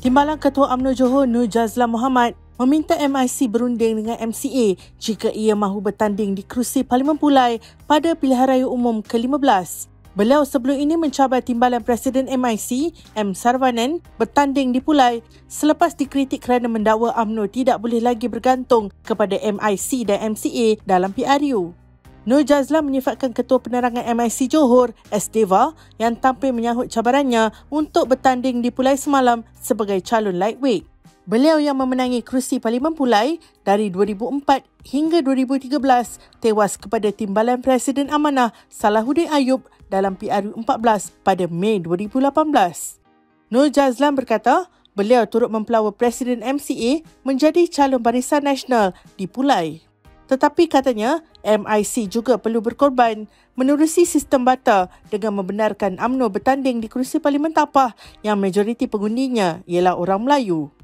Timbalan Ketua UMNO Johor Nur Jazlan Mohamed meminta MIC berunding dengan MCA jika ia mahu bertanding di kerusi Parlimen Pulai pada pilihan raya umum ke-15. Beliau sebelum ini mencabar timbalan Presiden MIC, M Saravanan, bertanding di Pulai selepas dikritik kerana mendakwa UMNO tidak boleh lagi bergantung kepada MIC dan MCA dalam PRU. Nur Jazlan menyifatkan Ketua Penerangan MIC Johor, S Deva, yang tampil menyahut cabarannya untuk bertanding di Pulai semalam sebagai calon lightweight. Beliau yang memenangi kerusi Parlimen Pulai dari 2004 hingga 2013 tewas kepada timbalan Presiden Amanah Salahuddin Ayub dalam PRU14 pada Mei 2018. Nur Jazlan berkata beliau turut mempelawa Presiden MCA menjadi calon Barisan Nasional di Pulai. Tetapi katanya, MIC juga perlu berkorban menerusi sistem bata dengan membenarkan UMNO bertanding di kerusi Parlimen Tapah yang majoriti pengundinya ialah orang Melayu.